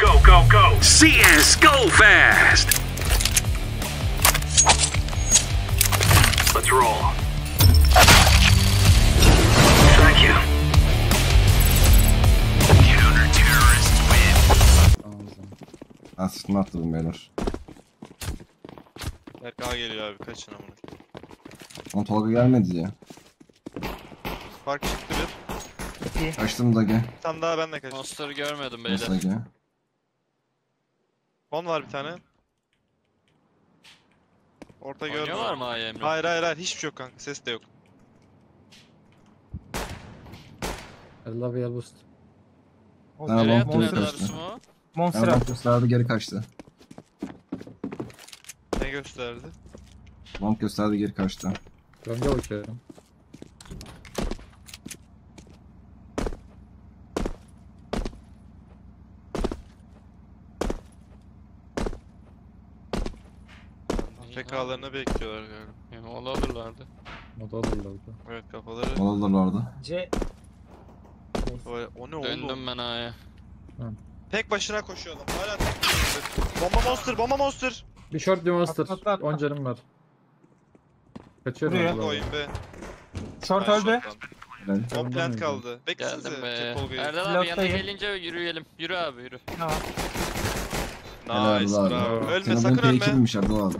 Go, go, go. CS, go fast. Let's roll. Thank you. Counter-terrorist win. Aslında atladım beyler. Berk geliyor abi, kaçın amına. Lan Tolga gelmedi ya. Fark çıktı bir. Kaçtım da gel. Tam daha ben de kaçtım. Monster'ı görmedim beyler. Monster gel. Bon var bir tane. Orta gördüm. Var mı A'ya Emre? Hayır hayır hayır, hiçbir şey yok kanka, ses de yok. I love you boost. Nereye atıyorsun o? Monster atmışlardı, geri kaçtı. Ne gösterdi? Bomb gösterdi, geri kaçtı. Önce bakıyorum. PK'larını bekliyorlar galiba. Yani ola alırlardı. Ola alırlardı. Evet, kafaları. Ola alırlardı. C. O ne oldu? Döndüm ben A'ya. Tek başına koşuyor adam. Hala tek başına. Bomba monster, bomba monster. Bir short bir monster. 10 canım var. Kaçıyorum. Buraya koyayım be. Short öldü. Top plant kaldı. Bekleyin sizi. Erdal abi yanına gelince yürüyelim. Yürü abi yürü. Tamam. Nice bravo. Ölme, senin sakın ölme. P2'miş Erdal abi.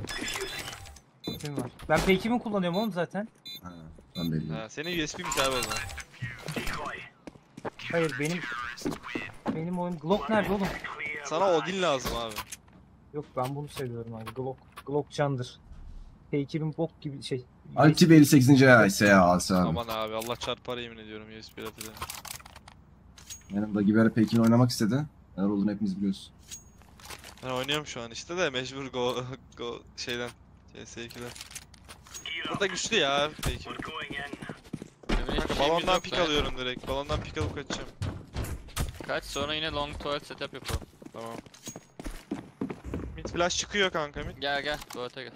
Ben P2 mi kullanıyorum oğlum zaten? Ha, ben belli. Ha, senin USB'miş abi o zaman. Hayır benim oyun Glock nerede oğlum? Sana Odin lazım abi. Yok ben bunu seviyorum abi. Glock candır. P2000 bok gibi şey. Altı 58. ya alsa. Aman abi Allah çarpar yemin ediyorum USB atıdan. Benim de Giber P2000 oynamak istedi. Neler olduğunu hepimiz biliyoruz. Ben oynuyorum şu an işte de mecbur go şeyden CS2'den. Burada güçlü ya P2000. Balondan pik alıyorum direkt. Balondan pik alıp kaçacağım. Kaç sonra yine long tuvalet setup yapalım. Tamam. Mid flash çıkıyor kanka mid. Gel gel tuvalete gel.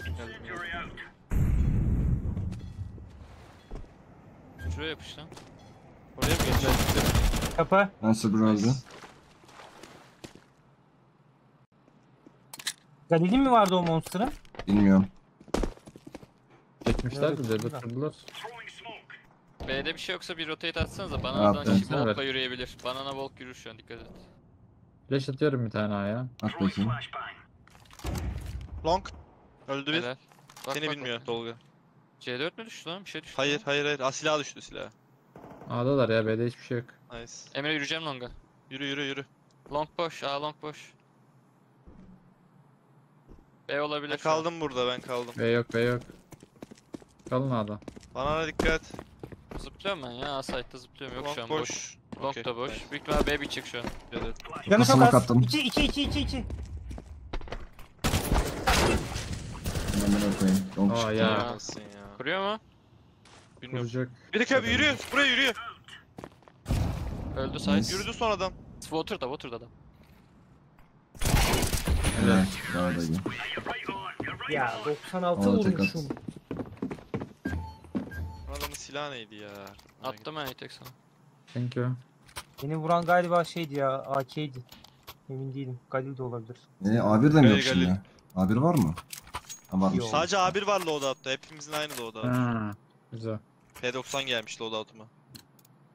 Şuraya yapış lan. Oraya mı geçeceğiz? Kapa. Nasıl buraldı? Galilin mi vardı o monster'ın? Bilmiyorum. Çekmişler bize de kırdılar. B'de bir şey yoksa bir rotate atsanıza, bananadan şimdi volkla yürüyebilir. Banana volk yürür şu an, dikkat et. Flash atıyorum bir tane A'ya. At bakayım. Long. Öldü bir. Helal. Seni bak, bilmiyor bak. Tolga. C4 mü düştü lan? Bir şey düştü. Hayır hayır hayır. Silah düştü silah. A'dalar ya, B'de hiçbir şey yok. Nice. Emre yürüyeceğim longa. Yürü yürü yürü. Long boş, A long boş. B olabilir. Ben kaldım burada, ben kaldım. B yok, B yok. Kalın A'da. Banana dikkat. Zıplıyorum ben ya, site'da zıplıyorum, yok long şu an boş. Long da boş. Büyük ihtimalle B bitecek şu an. Yanı smoke attım. 2. Aa ya. Kuruyor mu? Bilmiyorum. Kuracak. Biri köp yürüyor, buraya yürüyor. Öldü site. Yürüdü son adam. Water'da, water'da adam. Evet. Ya 96 vurmuşum. Adamın silahı neydi ya? Attım ben tek sana. Thank you. Beni vuran galiba şeydi ya, AK'ydi. Emin değilim, Galil de olabilir. A1 de mi yok şimdi ya? A1 var mı? Yok. Sadece A1 var loadout'ta, hepimizin aynı loadout. Güzel. P90 gelmiş loadout'uma.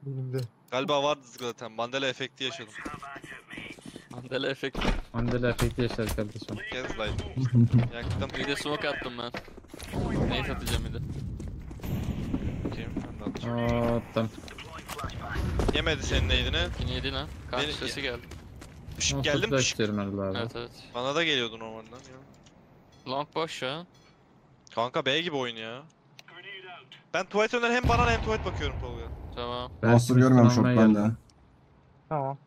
Benim de. Galiba vardı zaten, Mandela efekti yaşadım. Mandela efekti. Mandela efekti yaşadık kardeşim. Gaslight. Yaktım. Bir de smoke attım ben. Neyi atacağım bir de. Attım. Yemedi senin neydini. Yine yedi lan. Karşı sesi geldi. Pışık geldi mi pışık? Evet evet. Bana da geliyordu normalden ya. Long boş ya. Kanka B gibi oyun ya. Ben tuvalet önden hem bana hem tuvalet bakıyorum Tolga. Tamam. Monster görmüyorum şoktan da. Tamam.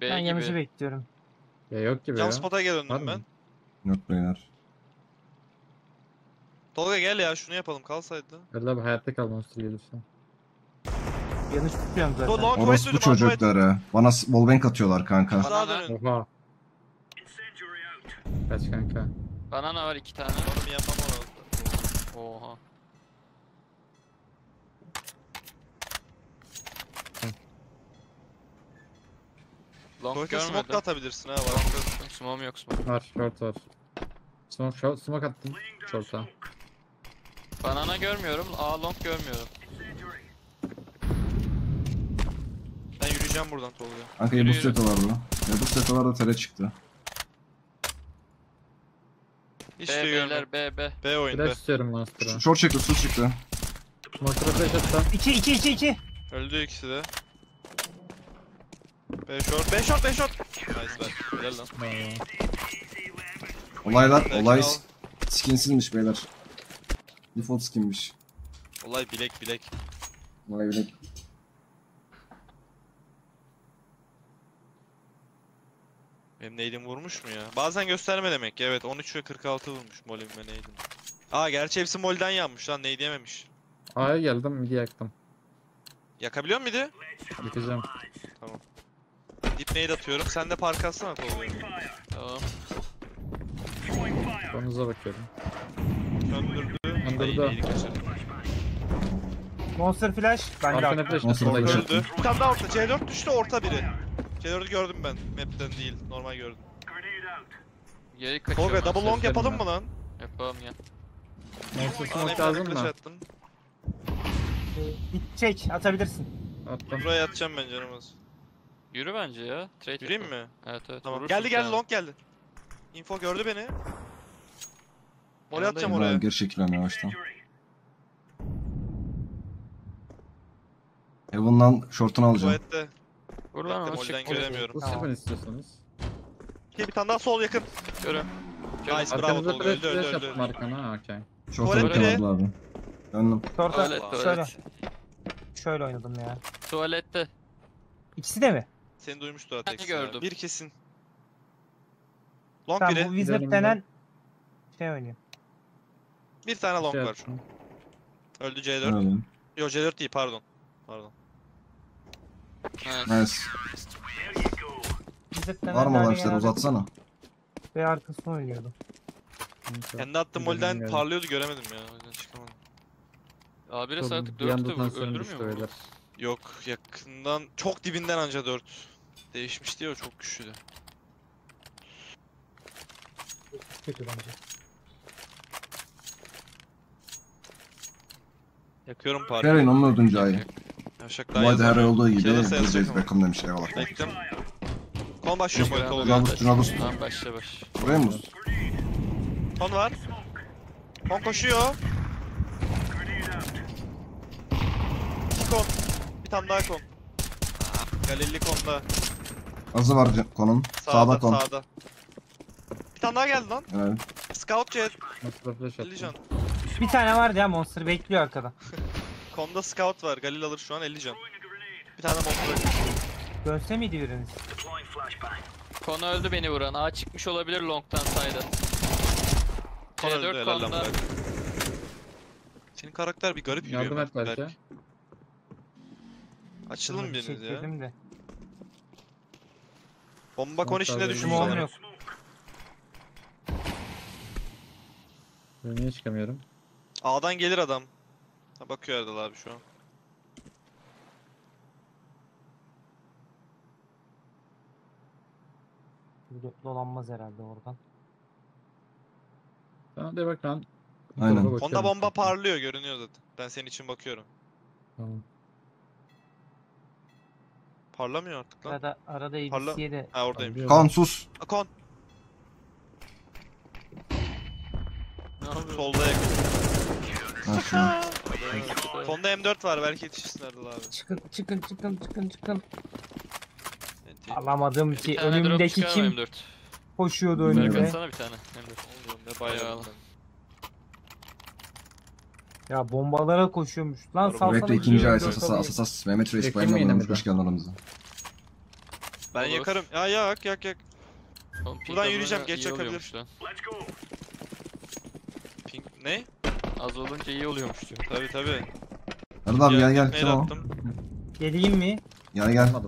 B ben yemeci bekliyorum. Ya yok gibi ya. Jumpspot'a gel döndüm ben. Yok beyler. Tolga gel ya, şunu yapalım, kalsaydı. Gel abi hayatta kal, monster gelirsen. Yanlış tutuyorum zaten. Orası bu çocukları. Bana wallbang atıyorlar kanka. Oha. Kaç kanka. Banana var 2 tane. Onu yapmam orada. Oha. Long görmedim. Smoke da atabilirsin ha. Smoke yok, smoke. Var, short var. Smoke attım. Short'a. Banana görmüyorum, A long görmüyorum. Ben yürüyeceğim buradan Tolga. Kanka yürü, yürü. Yabuz setolarda tele çıktı. Hiç B beyler, B oyun B. İstiyorum Master'a. Short çıktı, su çıktı. Master'a flash attı. 2. Öldü ikisi de. B short. Nice be. Gel lan. Olay skinsizmiş beyler. Default skinmiş. Olay bilek. Olay bilek. Benim neydim vurmuş mu ya? Bazen gösterme demek ki, evet. 13 ve 46 vurmuş molim ve neydim. Aa gerçi hepsi molden yanmış lan, neydi yememiş. A'ya geldim, midi yaktım. Yakabiliyor musun midi? Yakacağım. Tamam. Dip nade atıyorum, sen de park atsana kolunu. Tamam. Konuza bakıyorum. Söndürdü. Monster flash. Ben öldü. Tam da orta. C4 düştü, orta biri. C4'ü gördüm ben. Map'ten değil. Normal gördüm. Tolga double long yapalım mı lan? Yapalım ya. Monster smoke lazım mı? Çek atabilirsin. Attım. Buraya atacağım ben canımız. Yürü bence ya. Trade yürüyeyim mi? Evet. Tamam. Geldi long geldi. Info gördü beni. Oraya atacağım oraya. Geri çekilem yavaştan. Heaven'dan short'unu alacağım. Vur lan onu, çık. Göremiyorum. Nasıl ben istiyorsanız. Bir tane daha sol yakın. Görün. Nice, bravo Tolga. Öldü. Markana, okey. Short'a bakamadı abi. Döndüm. Short'a. Şöyle oynadım ya. Tuvalette. İkisi de mi? Seni duymuştu artık. Gördüm. Bir kesin. Long biri. Bu Wizard denen şey oynuyor. Bir tane long var. Öldü C4. Öyle. Yo C4 değil, pardon. Nice. Var mı arkadaşlar, uzatsana. Ve arkasına oynuyordu. Kendi attığım molden parlıyordu, göremedim ya. O yüzden çıkamadım. A1'e saatlik 4'tü öldürmüyor mu? Yok, yakından çok dibinden anca 4. Değişmiş diyor, çok güçlüydü. Kötü bence. Yakıyorum parayı. Her ayın onun ödünce ayı. Olay da her ay olduğu gibi James Beckham demiş, eyvallah. Bektim. Kon başlıyor böyle Tolga. Nabus. Tamam başla. Buraya mı? Kon var. Kon koşuyor. Kon. Bir tane daha kon. Galilli konda. Azı var konun. Sağda kon. Bir tane daha geldi lan. Evet. Scout jet. Legion. Bir tane vardı ya, monster bekliyor arkada. Konda scout var, Galil alır şu an, 50 can. Bir tane monster. Dönse miydi biriniz? Kon öldü beni vuran, A çıkmış olabilir long'tan sayda. Kon öldü konda. Senin karakter bir garip yürüyor. Yardım et belki. Açılın biriniz şey ya. De. Bomba kon içinde düşünsene. Niye çıkamıyorum? A'dan gelir adam. Ha, bakıyor Erdal abi şu an. Dolanmaz herhalde oradan. Sana de bak lan. Aynen. Onda bomba parlıyor, görünüyor zaten. Ben senin için bakıyorum. Tamam. Parlamıyor artık lan. Arada elbisiye de... Ha oradayım. Kon sus. Kon. Solda yakın. Fonda M4 var, belki yetişirsin Erdal abi. Çıkın. Alamadım ki, önümdeki kim M4. Koşuyordu önüme. Ben sana bir tane M4. Bayağı. Ya bombalara koşuyormuş lan, salsana. Bekle, ikinci ay asas Mehmet Reis bayramlarımız, hoş geldin aramıza. Ben yakarım. Ya yak. Buradan yürüyeceğim, geç yakabilir. Ne? Az olunca iyi oluyormuş diyor. Tabii. Erdal abi gel. Tamam. Geleyim mi? Gel. Gel bu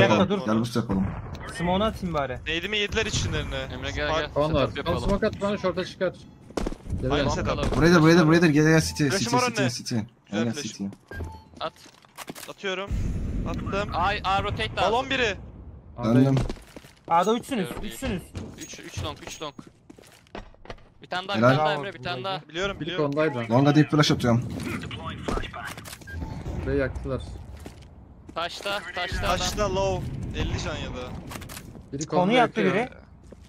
yapalım. Smoke'u atayım bari. Neydi mi yediler içlerine? Emre gel. Onlar. Smoke at bana, şorta çıkar. Buraya da gel city. Gel city. Atıyorum. Attım. Ay rotate lazım. Balon biri. Döndüm. A'da 3'sünüz. 3 long. Bir tane daha, Emre bir tane daha. Biliyorum. Longa deep flash atıyorum. Burayı yaktılar. Taşta low. 50 can ya da. Konu yaktı biri.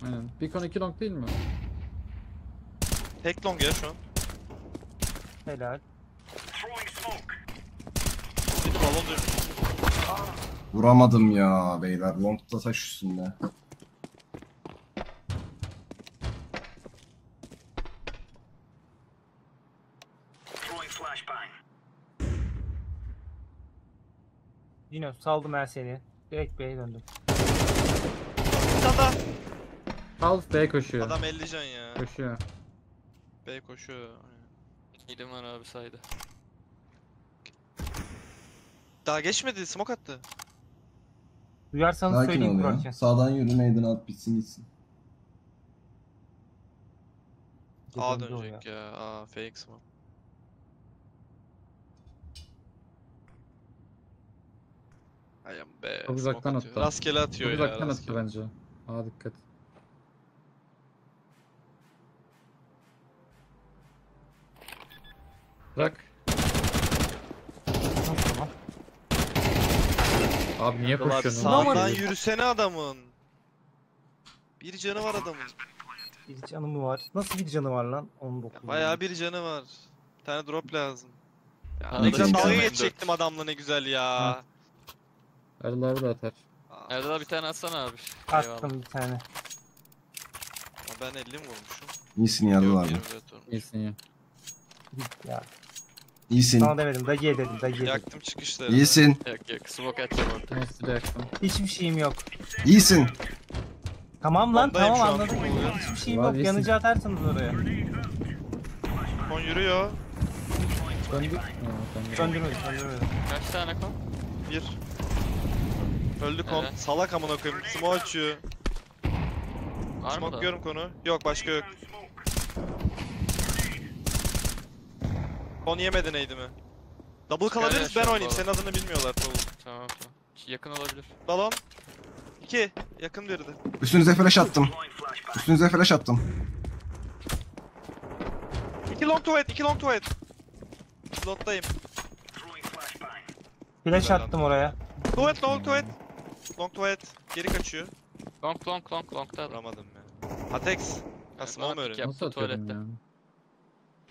Aynen. Beacon 2 long değil mi? Tek long ya şu an. Helal. Şimdi balon dönüyor. Vuramadım ya beyler. Long'da taş üstünde. Dino saldım her seni. Direkt B'ye döndüm. Sağda. Half B'ye koşuyor. Adam 50 can ya. Koşuyor. B'ye koşuyor. Gidim var abi saydı. Daha geçmedi, smoke attı. Duyarsanız sakin söyleyeyim Burak'ya. Sağdan yürü, meydan at bitsin gitsin. A dönecek ya. A fake smoke. Ayam be. Uzaktan attı. Rastgele atıyor ya. Uzaktan attı bence. A dikkat. Bırak. Abi niye koşuyorsun? Sağdan yürüsene adamın. Bir canı var adamın. Bir canı mı var? Nasıl bir canı var lan? Bayağı bir canı var. Bir tane drop lazım. Ne güzel dalga geçecektim adamla, ne güzel ya. Erdal abi de atar. Erdal bir tane atsana abi. Attım bir tane. Ben 50 mi vurmuşum? İyisin Erdal abi. İyisin ya. Ya. İyisin. Sana demedim, dagiye dedim, dagiye. Yaktım çıkışları. İyisin. Yok, smoke atacağım ortaya. Hiçbir şeyim yok. İyisin. Tamam lan, tamam anladım. Hiçbir şeyim yok, yanıcı atarsınız oraya. Kon yürüyor. Söndürmedim. Kaç tane kon? Bir. Öldü kon. Evet. Salak amına koyayım. Smoke açıyor. Smoke diyorum konu. Yok, başka yok. Kon yemedi neydi mi? Double kalabiliriz, ben oynayayım. Senin adını bilmiyorlar. Tamam. Yakın olabilir. Balon. 2. Yakın derdi. Üstünüze flash attım. 2 long to wait. 2 long to wait. Lottayım. Flash attım oraya. To wait, long to wait. Long to wait. Geri kaçıyor. Long da vuramadım ya. Atex. Asma mı öyle? Nasıl tuvalette?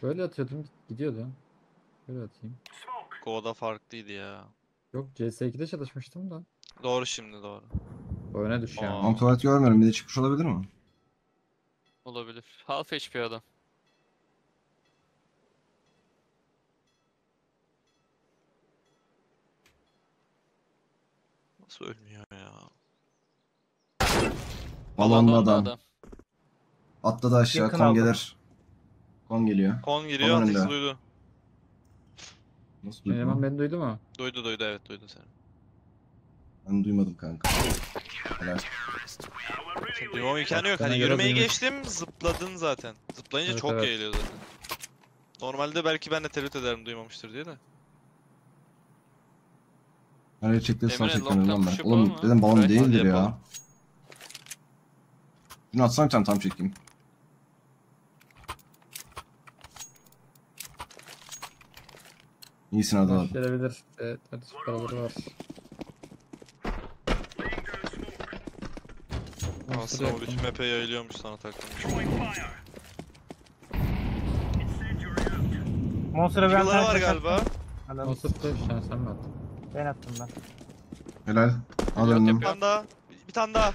Böyle atıyordum, gidiyordu. Böyle atayım. Koda farklıydı ya. Yok, CS2'de çalışmıştım da. Doğru, şimdi doğru. Öne düş yani. Long tuvalet görmüyorum, bir de çıkmış olabilir mi? Olabilir. Half HP adam. Nasıl ölmüyor ya? Balonlu adam. Atladı aşağı, kon gelir. Kon geliyor. Kon giriyor, Atex duydu. Nasıl duydu? Eleman beni duydu mu? Duydu, evet duydu seni. Ben duymadım kanka. Helal. Duymam imkanı yok, hani yürümeyi geçtim, zıpladın zaten. Zıplayınca çok eğiliyor zaten. Normalde belki ben de tereddüt ederim duymamıştır diye de. Nereye çektiği sana çekmiyorum lan ben. Oğlum dedim balon değildir ya. Şunu atsana bir tane, tam çekeyim. İyisin adam abi. Gelebilir. Evet, hadi paraları var. Aslında o bütün map'e yayılıyormuş sana takım. Monster'a bir tane var galiba. Monster'da bir tane sen mi attın? Ben attım ben. Helal. Alındım. Bir tane daha.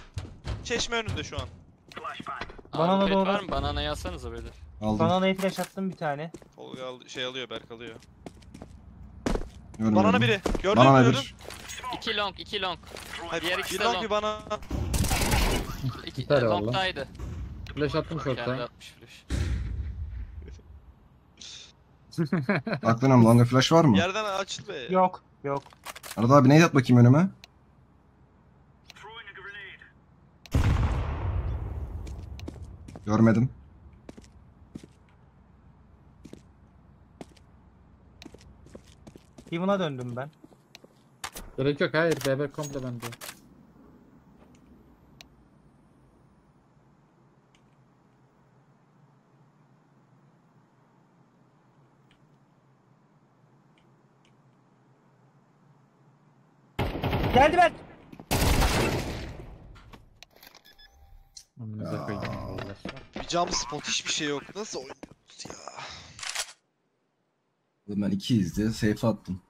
Çeşme önünde şu an. Banana doğru. Var mı? Banana'yı alsanıza beyler. Aldım. Banana'yı flash attım bir tane. Şey alıyor, Berk alıyor. Banana biri. Gördün mü? 2 long. Hayır, diğer ikisi de long. Bir bana. İki tane long'daydı. Flash attım short'tan. Aklına mı? Longa flash var mı? Yerden açıl be. Yok. Arada abi neydi, at bakayım önüme. Görmedim. Heaven'a döndüm ben. Gerek yok, hayır. BB komple bende. Geldi ben. Bir cam spot hiçbir şey yok. Nasıl oynuyoruz ya? Ben 200 diye safe attım.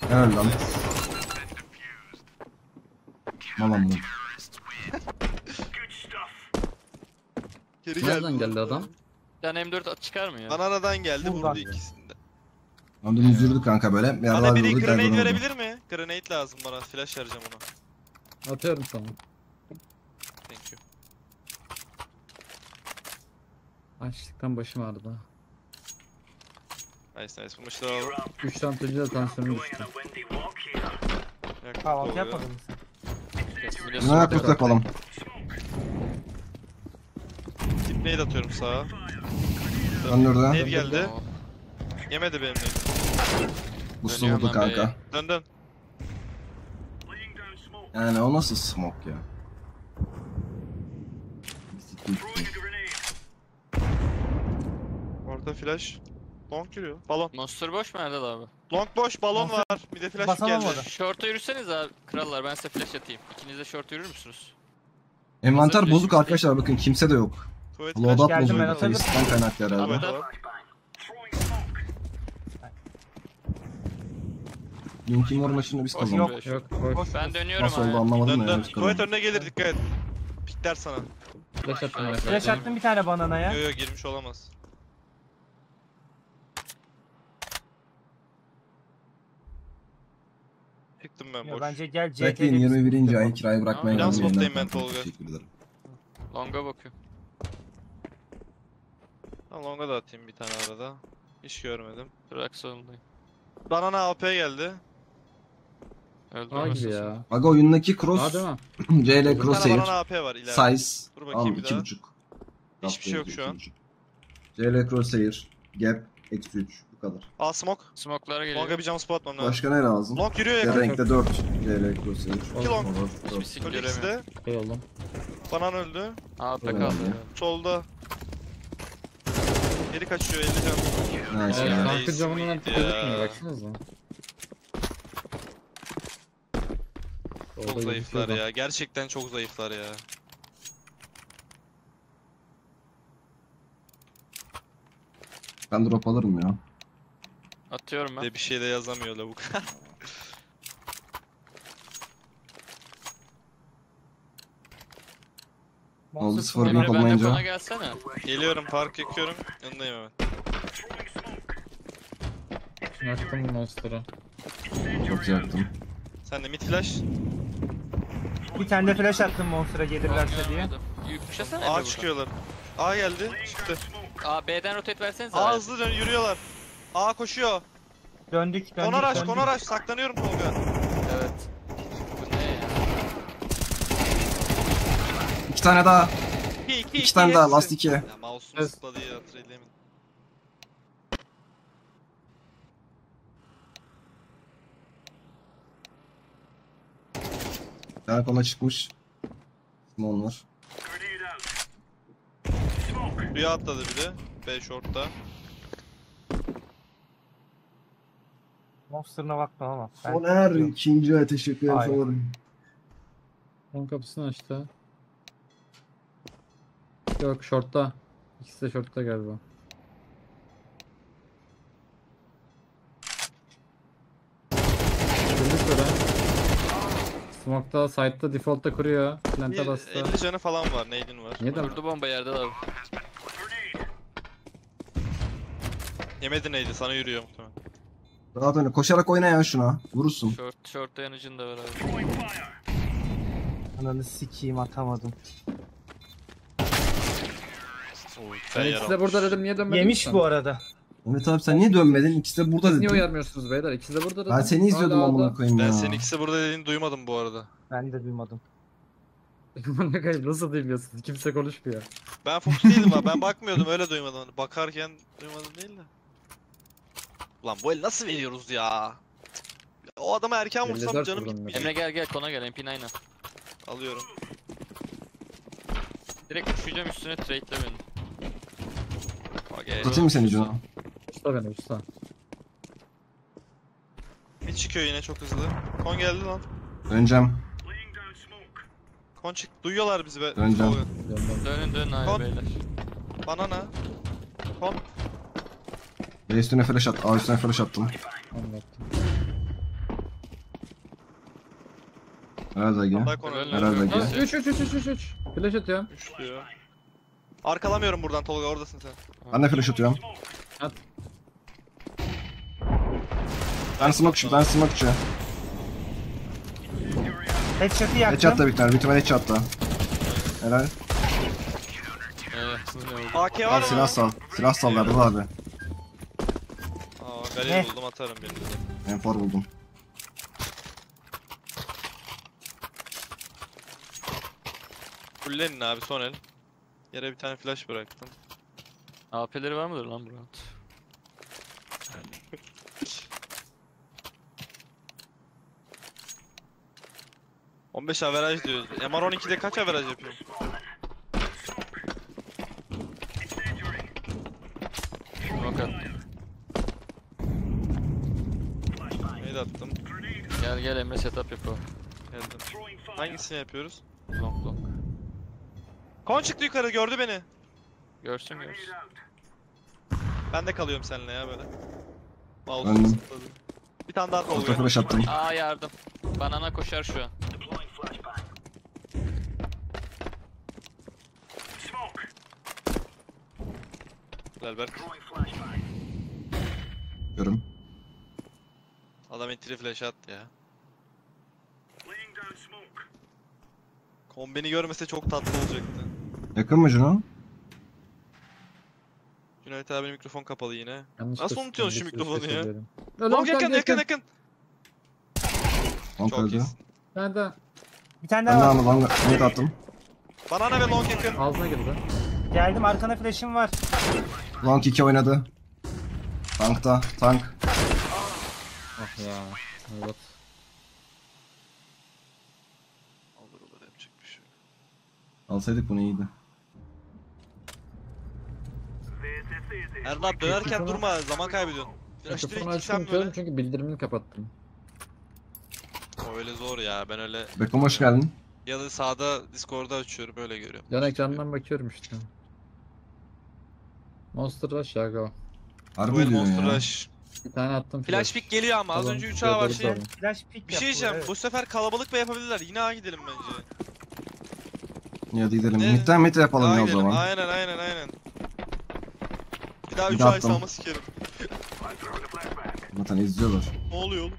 Helal lan. Malam bu. Nereden geldi adam? Bir tane M4 çıkar mı ya? Bana aradan geldi, vurdu ikisinde. Onu üzüldü kanka böyle. Bana biri grenade verebilir mi? Grenade lazım bana, flash vereceğim ona. Atıyorum sana. Thank you. Açlıktan başım ağrıdı ha. Nice nice, bulmuşlar. 3 tanıtıcı da tansiyonu düştü. Kahvaltı yapmadın mı sen? Buna kurt yapalım. Tipneyi de atıyorum sağa. Dön oradan. Ev geldi. Yemedi benimle. Buslu vurdu kanka. Dön dön. Yani o nasıl smoke ya? Orada flash. Long giriyor. Balon. Monster boş mu herhalde abi? Long boş, balon Monster var. Bir de flash geldi. Short'a yürüseniz abi krallar, ben size flash atayım. İkiniz de short yürür müsünüz? Envanter bozuk arkadaşlar, bakın kimse de yok. Loadout bozuk. Face'den kaynaklı herhalde. Linkin var maçında biz kazandık. Yok yok. Ben dönüyorum abi. Nasıl oldu anlamadım ya. Tuvalet önüne gelir, dikkat et. Pikler sana. Flash attım bir tane bananaya. Yo yo, girmiş olamaz. Çıktım ben boş. Bence gel CT'ye. Bekleyin 21. ayı kirayı bırakmayın. Tamam. Biraz bottayım ben Tolga. Longa bakıyorum. Tamam, longa da atayım bir tane arada. Hiç görmedim. Bırak sonundayım. Banana AP geldi. Öldü ya. Aga oyundaki cross. C ile cross air. Banana AP var ileride. Size. Dur bakayım bir daha. 2.5. Hiçbir şey yok şu an. C ile cross air. Gap. Eksi 3. Kalır. Aa smoke. Smoke'lara geliyor. Long'a bir cam spot atmam lazım. Başka ne lazım? Long yürüyor ya. Renkte 4. Renkte 4. 2 long. Hiçbir sik göremiyor. Eyvallah. Banan öldü. AP kaldı. Solda. Geri kaçıyor, 50 cam. Nice ya. Arka camından antik gözükmüyor, baksanıza. Çok zayıflar ya. Gerçekten çok zayıflar ya. Ben drop alırım ya. Atıyorum ben. Bir şey de yazamıyor lavuk. Oldu, sıfır bir olmayınca. Geliyorum, park yakıyorum. Yanındayım hemen. Yaktım monster'ı. Çok yaktım. Sen de mid flash. Bir tane de flash attım monster'a gelirlerse diye. A çıkıyorlar. A geldi, çıktı. A B'den rotate versenize. A hızlı dön, yürüyorlar. A koşuyor. Döndük. Konaraş saklanıyorum Tolga. Evet. Bu ne ya? 2 tane daha. 2 tane daha, last 2. Ya mouse'unu ısladı ya, trailemin. Daha kola çıkmış. Small var. Rüya atladı biri. B short'ta. Monster'ına bakma ama. Soner 2. ay teşekkür ederim. Son kapısını açtı. Yok short'ta. İkisi de short'ta galiba. Smoke'ta, side'da, default'ta kuruyor. Plant'a bastı. 50 canı falan var, neydin var. Neden? Vurdu bomba yerde abi. Yemedi neydi, sana yürüyor muhtemelen. Daha dönüyor, koşarak oyna ya şuna, vurursun. Short yanıcını da ver abi. Ananı sikiyim, atamadım. Ben ikisi de burada dedim, niye dönmedin? Yemiş bu arada. Evet abi, sen niye dönmedin? İkisi de burada dedin. Niye uyarmıyorsunuz beyler? İkisi de burada dedim. Ben seni izliyordum amına koyayım ya. Ben senin ikisi burada dediğini duymadım bu arada. Ben de duymadım. Nasıl duymuyorsun? Kimse konuşmuyor. Ben fokus değildim abi. Ben bakmıyordum, öyle duymadım. Bakarken duymadım değil de. Lan bu el nasıl veriyoruz ya? O adama erken vursam canım gitmeyecek. Emre gel kona gel, MP9'a. Alıyorum. Direkt uçacağım üstüne, trade'le beni. Tutayım mı seni Cuna? Usta beni, usta. Bir çıkıyor yine çok hızlı. Kon geldi lan. Döneceğim. Kon çık, duyuyorlar bizi be. Döneceğim. Dönün abi beyler. Bana ne? Kon. B üstüne flash at, A üstüne flash attım. Herhalde gel. Herhalde gel. 3. Flash atıyorum. 3 diyor. Arkalamıyorum buradan Tolga, oradasın sen. Ben de flash atıyorum. At. Ben smokeçi. Headshot'ı yaktım. Headshot da bitler, bitmen headshot da. Helal. AK var mı? Silah sal verdim abi. Aa, galeri buldum, atarım birini. M4 buldum. Fullenin abi, son el. Yere bir tane flash bıraktım. AP'leri var mıdır lan Murat? Evet. 15 averaj diyoruz. MR12'de kaç averaj yapıyor? Bakalım. Neydi attım? Gel Emre, setup yapalım. Geldim. Hangisini yapıyoruz? Long. Kon çıktı yukarı, gördü beni. Görsün. Ben de kalıyorum seninle ya böyle. Mouse'u bir tane daha oluyor. Flash attım. Aa, yardım. Banana koşar şu an. Berk. Görüm. Adam entry flash attı ya. Kon beni görmese çok tatlı olacaktı. Yakın mı Cuna? Cüneyt abi, mikrofon kapalı yine. Nasıl unutuyorsun şu mikrofonu ya? Long yakın. Long öldü. Bir tane daha var. Long attım. Banana ve long yakın. Ağzına girdi. Geldim, arkana flash'im var. Long 2 oynadı. Tank. Ah ya. Evet. Alsaydık bunu iyiydi. Erdal dönerken durma, zaman kaybediyorsun. Mikrofonu açtım çünkü bildirimini kapattım. O öyle zor ya, ben öyle... Bekom hoş geldin. Ya da sağda Discord'da açıyorum, öyle görüyorum. Yan ekrandan bakıyorum işte. Monster Rush ya go. Harbi Monster ya. Rush. Bir tane attım. Flash pick geliyor ama az önce 3A var şey. Bir şey diyeceğim, evet. Bu sefer kalabalık mı yapabilirler? Yine A gidelim bence. Ya da gidelim. Mid yapalım aynen, ya o zaman. Aynen. Bir daha 3A salma sikerim. Zaten izliyorlar. Ne oluyor oğlum?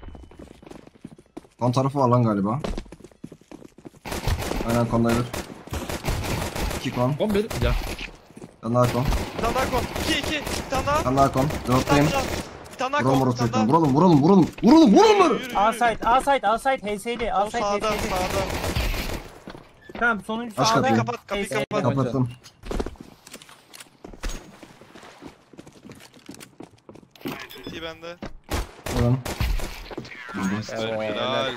Kon tarafı var lan galiba. Aynen, kondaydı. 2 kon. 11 ya. Bir tane daha kon. 2. Bir tane daha kon. 4'teyim. Bir tane daha kon. Vuralım. A site. HS'li. A site HS'li. Tamam, sonuncu sağda. Kapıyı kapat. Kapattım. İyi bende. Vuralım. Helal.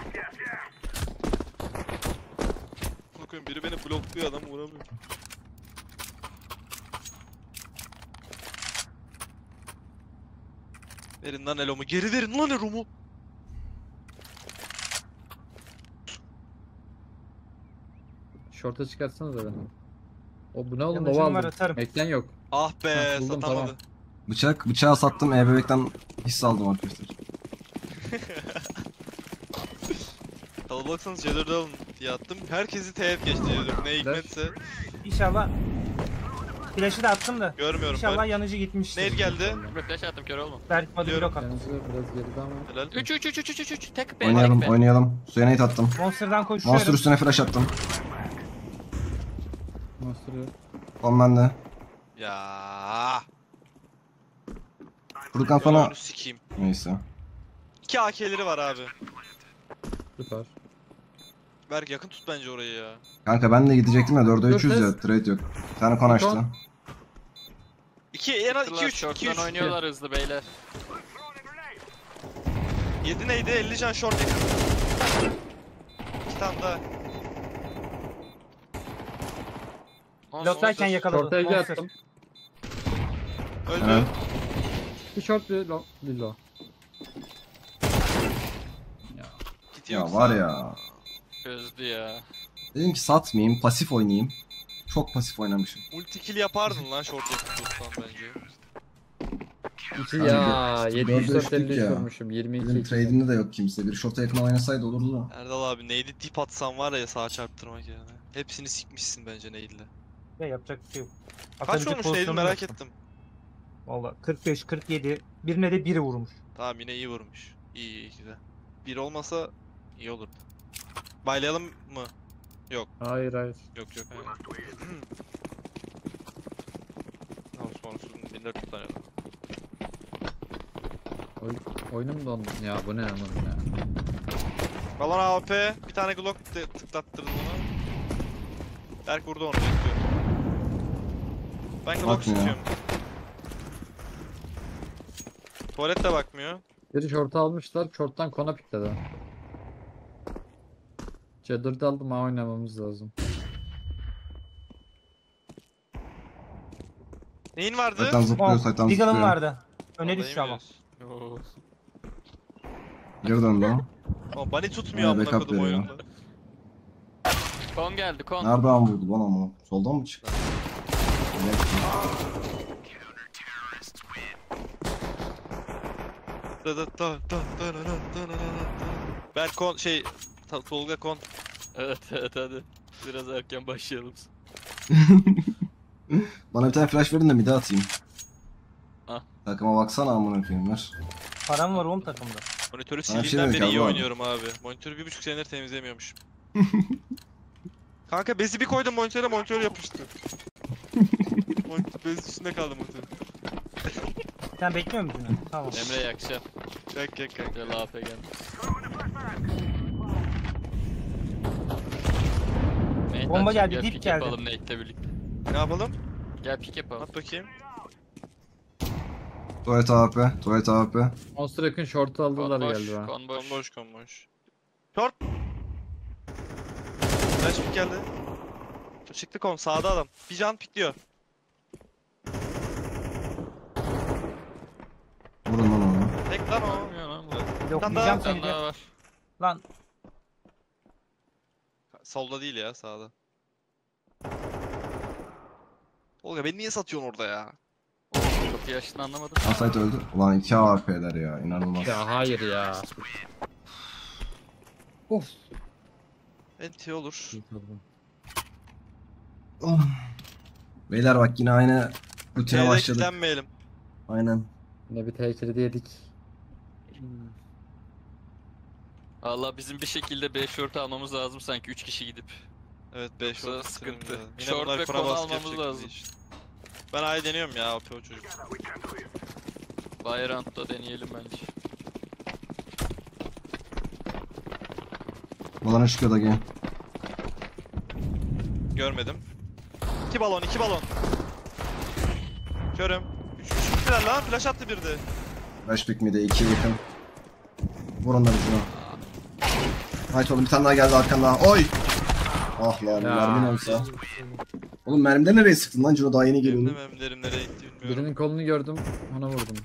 Biri beni blokluyor, adam vuramıyor. Verin lan elomu, geri verin lan elomu. Şorta çıkartsanız da benim. O bu ne oğlum, o aldım. Eklen yok. Ah be, ha, buldum, satamadı. Tamam. Bıçağı sattım, bebekten hisse aldım arkadaşlar. Kalabalıksanız C4'de alın diye attım. Herkesi TF geçti C4, ne hikmetse. İnşallah. Flash'ı da attım da. Görmüyorum. İnşallah bari. Yanıcı gitmiştir. Nehir geldi. Flash attım, kör olma. Berk madem blok attım. Biraz geride ama. 3. Tek be. Oynayalım. Suya nade attım. Monster'dan koşuyorum. Monster üstüne flash attım. Monster'ı. Kon bende. Yaaaaaa. Kurukan sonra. Neyse. 2 AK'leri var abi. Süper. Berk yakın tut bence orayı ya. Kanka ben de gidecektim ya 4'e 300 ya trade yok. Bir tane kon açtı. 2-3 oynuyorlar hızlı beyler. 7 neydi? 50 can short yakın. 2 tane daha. Loktayken yakaladım. Ortaya attım. Öldü. Evet. Bir short bir long. Ya var ya. Közdü ya. Dedim ki satmayayım, pasif oynayayım. Çok pasif oynamışım. Multi kill yapardın lan short yapıyorsan bence. Ya 750 sormuşum 22. Benim trade'imde de yok kimse. Bir short'a yakın oynasaydı olurdu da. Erdal abi neydi tip atsan var ya sağa çarptırmak yani. Hepsini sikmişsin bence neydiyle. Ya yapacak bir şey yok. Kaç olmuş neydi merak ettim. Valla 45 47 birine de biri vurmuş. Tamam yine iyi vurmuş. İyi güzel. Bir olmasa iyi olur. Baylayalım mı? Yok. Hayır hayır. Yok yok. Osmanlı'nın binler tutanıyordu. Oyunum dondu. Ya bu ne anladın ya? Balan AWP bir tane Glock tıklattırdı onu. Berk vurdu onu bekliyor. Ben Glock istiyorum. Tuvalet de bakmıyor. Biri şortu almışlar. Şorttan kona pikledi. Çadırda aldım ha oynamamız lazım. Neyin vardı? Saytan zıplıyor, saytan zıplıyor. Digan'ın vardı. Öne düştü ama. Geri döndü ama. Ama bani tutmuyor amına kodum oyunda. Kon geldi kon. Nereden vurdu lan ama? Soldan mı çıktı? Ben kon şey... Tolga kon. Evet evet hadi. Biraz erken başlayalım. Bana bir tane flash verin de mide atayım. Ha. Takıma baksana amına koyayım ver. Param var oğlum takımda. Monitörü sildiğimden beri iyi oynuyorum abi. Monitörü 1,5 senedir temizlemiyormuş. Kanka bezi bir koydum monitöre monitör yapıştı. Bez üstünde kaldı monitör. Sen bekliyor musun? Tamam. Emre yakışa. Yak yak yak. Gel AP gel. Bomba geldi, gel, dip geldi. Yapalım, ne yapalım? Gel pik yapalım. At bakayım. Tuvalet AWP, tuvalet AWP. Monster yakın short'u aldılar geldi ha. Konboş, konboş, konboş. Short! Flash pik geldi. Çıktı kon, sağda adam. Bir can pikliyor. Vurun lan onu. Tek lan o. Yok, bir can seni de. Lan. Solda değil ya, sağda. Olga beni niye satıyorsun orada ya? Oğlum çok yaşını anlamadım. Asayt öldü. Ulan 2 AWP'ler ya, inanılmaz. Ya hayır ya. Of. Enti olur. Oh. Beyler bak yine aynı rutine başladık. Eğlenmeyelim. Aynen. Yine bir tehlikeli yedik. Allah bizim bir şekilde 5 short'u almamız lazım sanki 3 kişi gidip. Evet 5 short sıkıntı. Short ve konu almamız lazım. Işte. Ben ay deniyorum ya AP o çocuk. Bayrant'ta deneyelim bence. Balona çıkıyor da gel. Görmedim. 2 balon 2 balon. Körüm. 3 bittiler lan flash attı birdi. Flash pick miydi 2 yakın. Vur onları şuna. Hayt oğlum bir tane daha geldi arkandan. Oy! Ah lan mermin olsa. Oğlum mermiden nereye sıktın lan Ciro daha yeni geliyor. Mermilerim nereye gitti bilmiyorum. Birinin kolunu gördüm ona vurdum.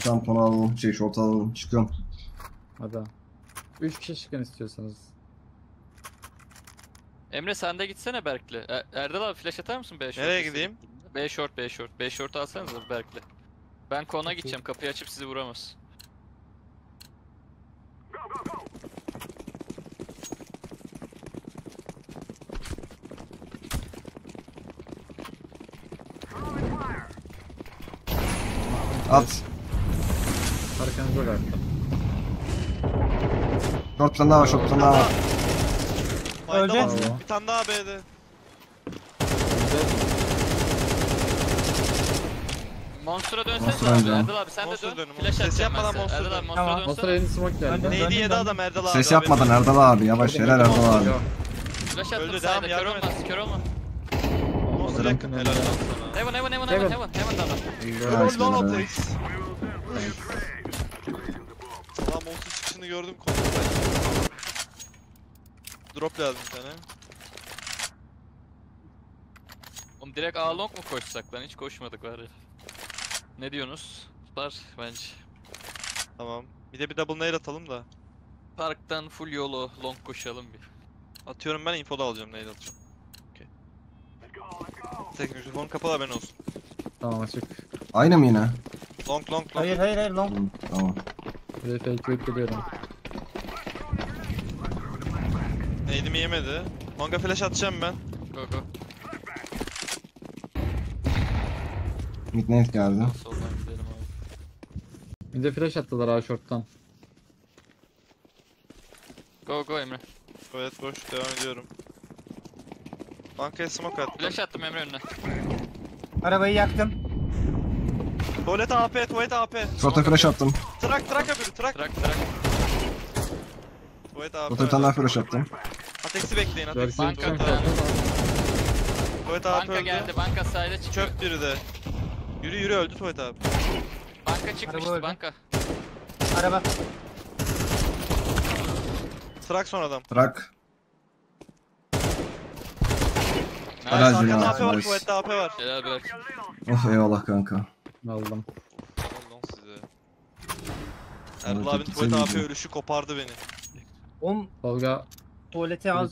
Tamam konu alalım şey şort alalım çıkıyorum. Hadi. 3 kişi çıkın istiyorsanız. Emre sen de gitsene Berk'le. Erdal abi flash atar mısın B short? Nereye gideyim? B short B short. B short'u alsanız Berk'le. Ben kona gideceğim kapıyı açıp sizi vuramaz. At. Arkanızı öyle attım. Short tane daha var, short tane daha var. Öleceğiz. Bir tane daha B'de. Monster'a dönsene abi. Erdal abi sen de dön. Flash ses yapmadan Monster'a dön. Monster'a elini smoke geldi. Neydi yedi adam Erdal abi. Ses yapmadan Erdal abi yavaş helal Erdal abi. Flash attım sayda kör olmaz kör olmaz. Monster'a helal Erdal sana. Heaven da adam. Lan Monster çıkışını gördüm konuda. Drop lazım bir tane. Oğlum direkt A long mu koşsak lan? Hiç koşmadık var ya. Ne diyorsunuz? Tutar bence. Tamam. Bir de bir double nail atalım da. Parktan full yolu long koşalım bir. Atıyorum ben info da alacağım nail atacağım. Okey. Tek mikrofon kapalı haberin olsun. Tamam açık. Aynı mı yine? Long. Hayır long. Tamam. Buraya fake bekliyorum. Nail'imi yemedi. Long'a flash atacağım ben. Go. Midnight geldi. Bir de flash attılar abi short'tan. Go Emre. Evet boş devam ediyorum. Bankaya smoke attım. Flash attım Emre önüne. Arabayı yaktım. Tuvalet AP. Short'a flash attım. Trak öbürü trak. Tuvalet AP. Short'a bir flash attım. Atex'i bekleyin Atex. Banka tuvalet AP öldü. Geldi banka sayda çıkıyor. Çöp biri de. Yürü öldü tuvalet abi. Banka çıkmıştı banka. Araba. Trak son adam. Trak. Aracın ya. AP var tuvalette AP var. Helal bırak. Of eyvallah kanka. Aldım. Allah'ım size. Erdal abinin tuvalet AP ölüşü kopardı beni. Oğlum. Tolga. Tuvalete al.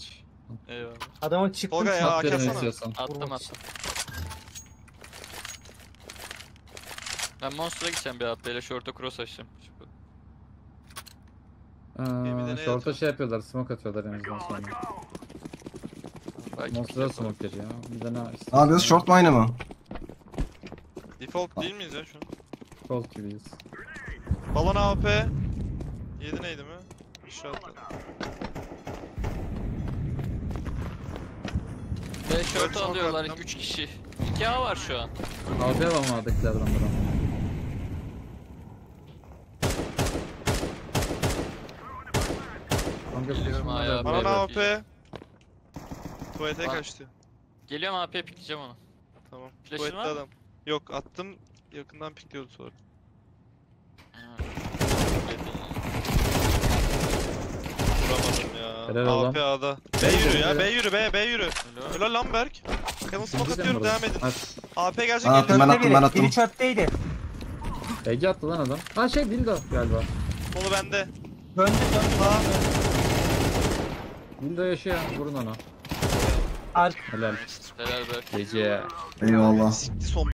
Eyvallah. Adama çıktım. Tolga ya AK atsana. Attım. Ben Monster'a gideceğim bir atlayla, short'a cross açacağım. Short'a şey yapıyorlar, smoke atıyorlar en azından sonra. Monster'a smoke geliyor. Ne yapıyoruz, short mu aynı mı? Default değil miyiz ya şu an? Default gibiyiz. Balon AP. 7 neydi mi? Short'a. Ve short'a alıyorlar 3 kişi. 2A var şu an. AP alamadıklardan buram. Bana AP. Tuvalete kaçtı. Geliyorum AP'ye pikleyeceğim onu. Tamam. Flash'ın var mı? Yok attım. Yakından pikliyordu sonra. Vuramadım ya. AP A'da. B yürü. Öyle lan Berk. Canım smoke atıyorum devam edin. AP gelecek. Ben attım. Biri çöpteydi. Ege attı lan adam. Ha şey Dildo galiba. Onu bende. Döndü lan. Dildo yaşıyor, vurun ona. Helal. Helal be. Gece. Eyvallah.